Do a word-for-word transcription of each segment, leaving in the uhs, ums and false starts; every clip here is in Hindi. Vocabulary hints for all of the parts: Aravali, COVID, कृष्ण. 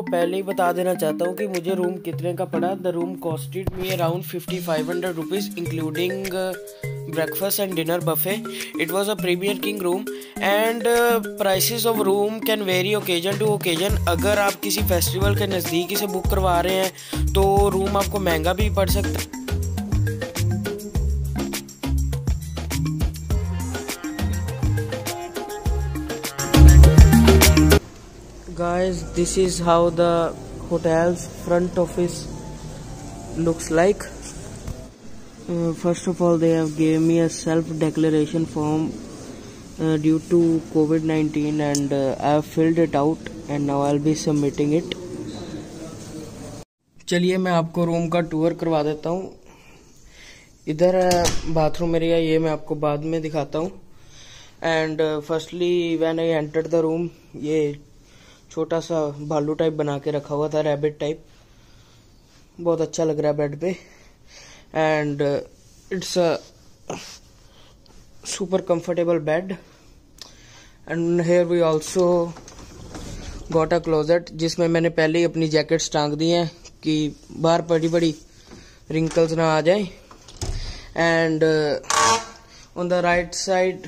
आपको पहले ही बता देना चाहता हूँ कि मुझे रूम कितने का पड़ा। The room costed me around fifty five hundred rupees including breakfast and dinner buffet. It was a premier king room and prices of room can vary occasion to occasion. अगर आप किसी फेस्टिवल के नज़दीकी से बुक करवा रहे हैं तो रूम आपको महंगा भी पड़ सकता है। Guys, this is how the hotel's front office looks like. First of all they have given me a self declaration form Uh, due to COVID nineteen and uh, I have filled it out and now I'll be submitting it. चलिए मैं आपको रूम का टूर करवा देता हूँ। इधर बाथरूम एरिया, ये मैं आपको बाद में दिखाता हूँ। And firstly when I entered the room, ये छोटा सा भालू टाइप बना के रखा हुआ था, रैबिट टाइप, बहुत अच्छा लग रहा है बेड पे। And it's a super comfortable bed and here we also got a closet जिसमें मैंने पहले ही अपनी जैकेट्स टांग दी हैं कि बाहर बड़ी बड़ी रिंकल्स ना आ जाए। And on the right side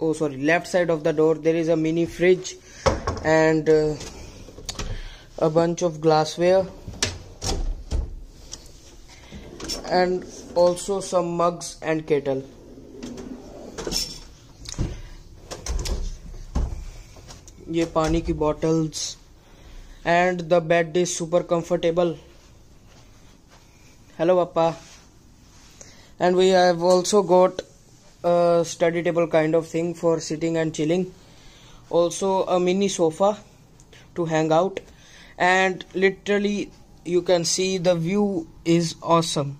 oh sorry left side of the door there is a mini fridge and a bunch of glassware and also some mugs and kettle. ये पानी की bottles and the bed is super comfortable. Hello papa. And we have also got study table kind of thing for sitting and chilling, also a mini sofa to hang out and literally you can see the view is awesome.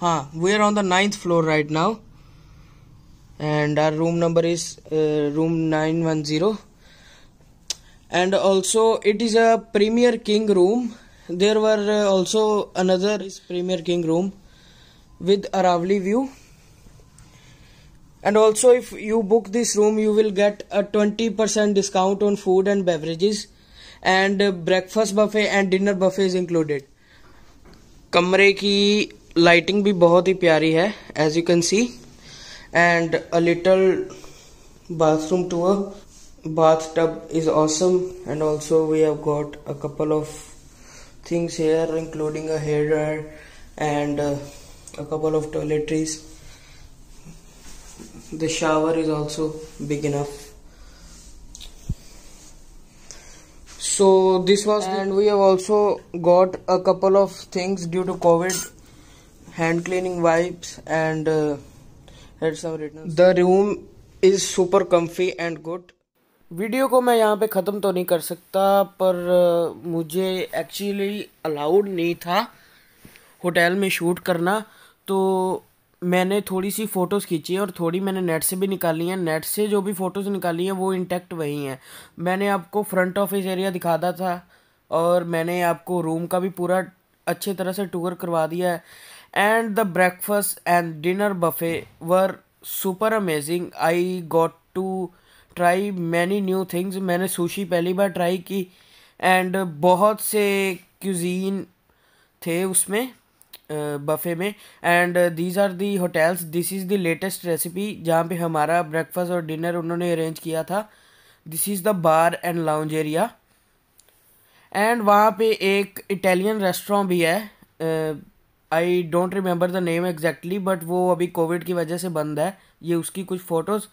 हाँ, we are on the ninth floor right now and our room number is uh, room nine one zero and also it is a premier king room. There were uh, also another premier king room with Aravali view and also if you book this room you will get a twenty percent discount on food and beverages and uh, breakfast buffet and dinner buffet is included. कमरे की lighting भी बहुत ही प्यारी है as you can see and a little bathroom tour. Bathtub is awesome and also we have got a couple of things here including a hair dryer and uh, a couple of toiletries. The shower is also big enough. So this was and we have also got a couple of things due to COVID, hand cleaning wipes and uh, The room is super comfy and good. Video को मैं यहाँ पे ख़त्म तो नहीं कर सकता, पर मुझे एक्चुअली अलाउड नहीं था होटल में शूट करना, तो मैंने थोड़ी सी फ़ोटोज़ खींची हैं और थोड़ी मैंने नेट से भी निकाली हैं। नेट से जो भी फ़ोटोज़ निकाली हैं वो इंटैक्ट वही हैं। मैंने आपको फ्रंट ऑफिस एरिया दिखा दिया था और मैंने आपको रूम का भी पूरा अच्छे तरह से टूर करवा दिया है। And the breakfast and dinner buffet were super amazing. I got to try many new things. मैंने sushi पहली बार try की and बहुत से cuisine थे उसमें buffet में and these are the hotels. This is the latest recipe जहाँ पे हमारा breakfast और dinner उन्होंने arrange किया था. This is the bar and lounge area and वहाँ पे एक Italian restaurant भी है। I don't remember the name exactly but वो अभी कोविड की वजह से बंद है। ये उसकी कुछ photos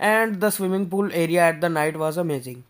and the swimming pool area at the night was amazing.